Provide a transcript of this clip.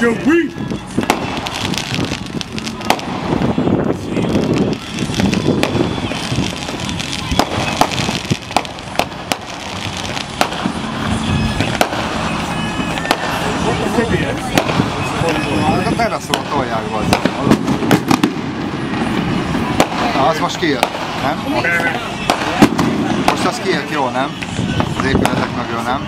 Yo, we. A teraszról tolják vagy. Na, az most kijött, nem? Most az kijött, jó, nem? Az épületek mögül, nem?